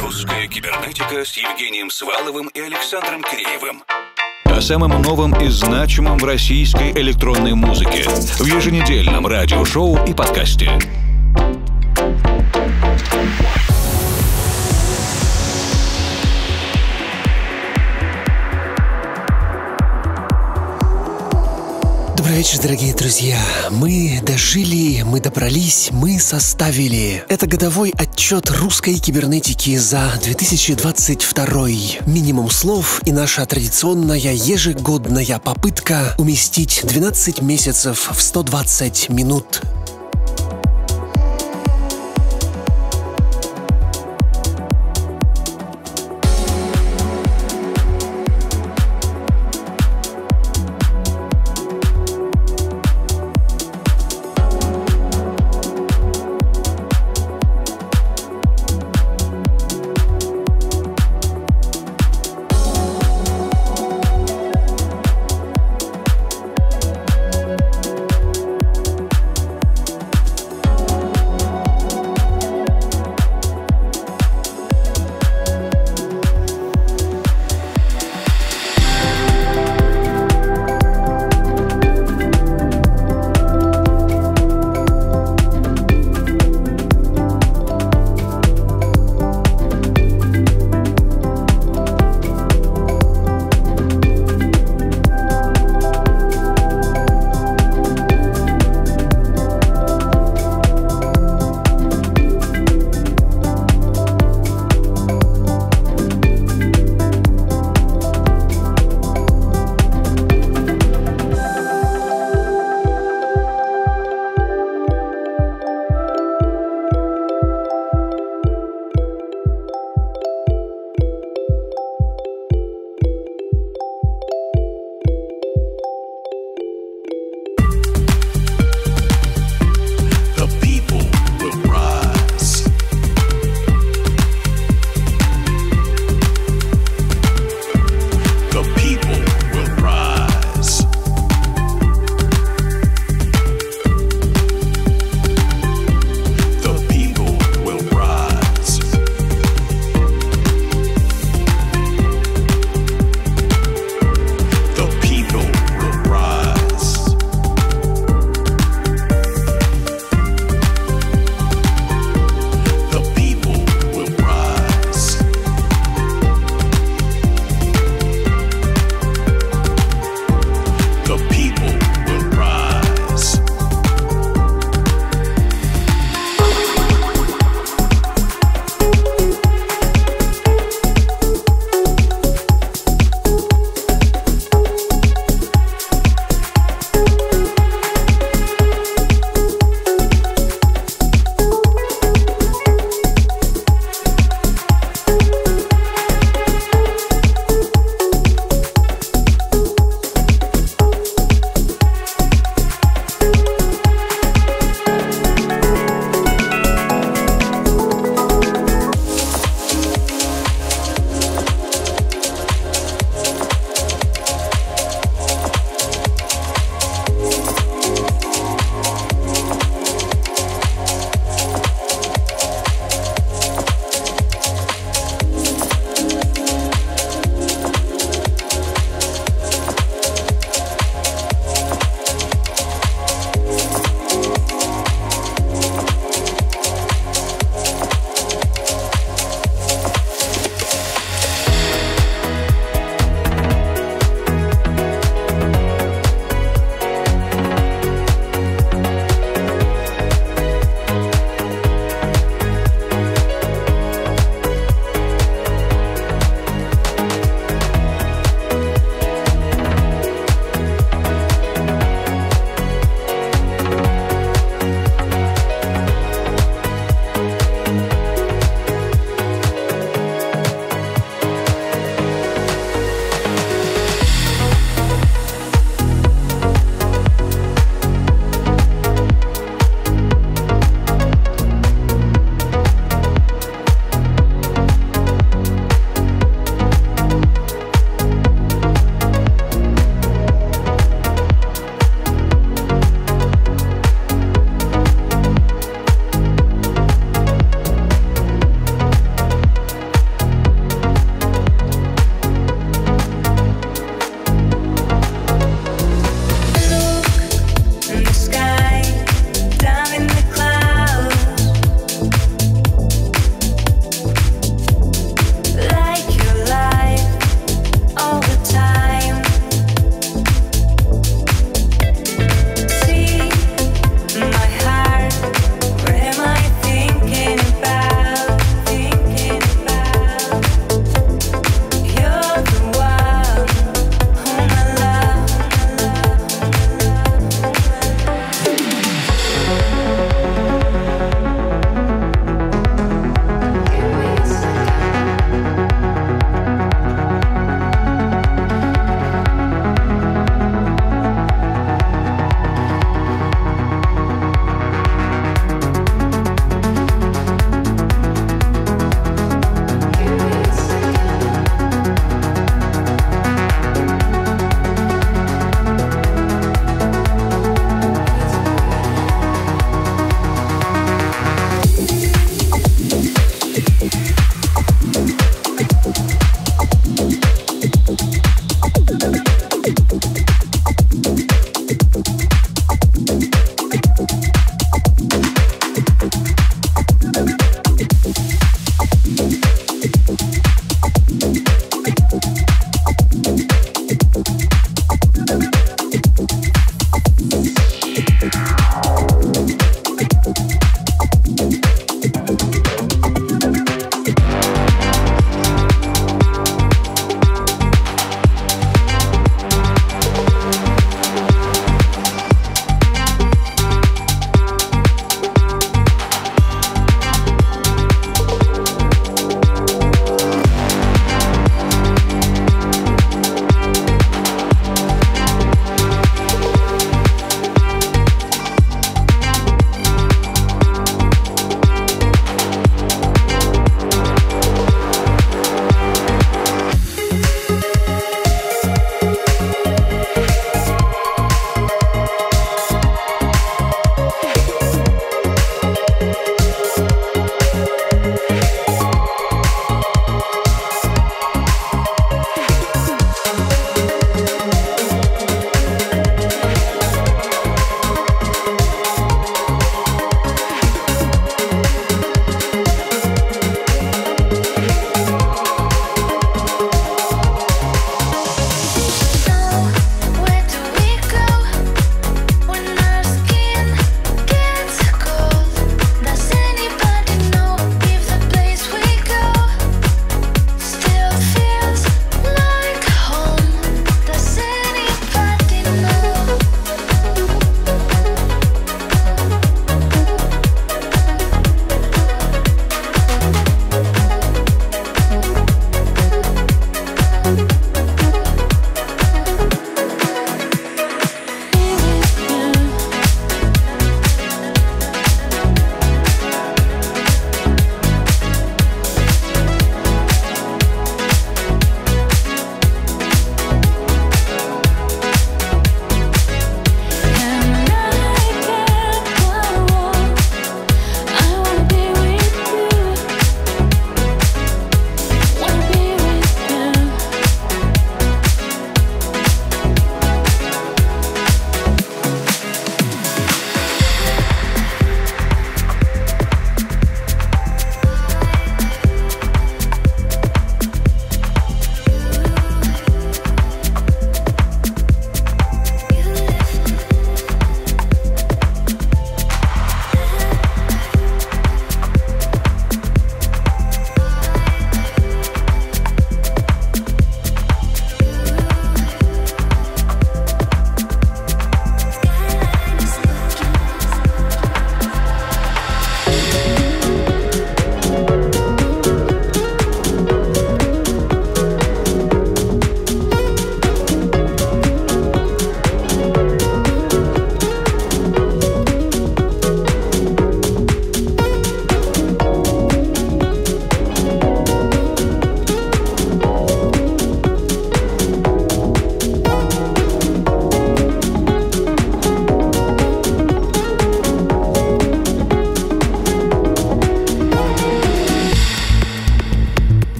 Русская кибернетика с Евгением Сваловым и Александром Киреевым. О самом новом и значимом в российской электронной музыке в еженедельном радиошоу и подкасте. Добрый вечер, дорогие друзья. Мы дожили, мы добрались, мы составили. Это годовой отчет русской кибернетики за 2022. Минимум слов и наша традиционная ежегодная попытка уместить 12 месяцев в 120 минут.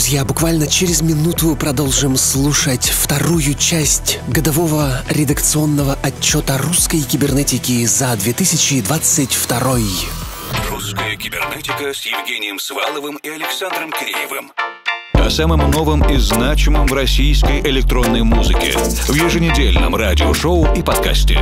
Друзья, буквально через минуту продолжим слушать вторую часть годового редакционного отчета русской кибернетики за 2022. Русская кибернетика с Евгением Сваловым и Александром Киреевым. О самом новом и значимом в российской электронной музыке в еженедельном радиошоу и подкасте.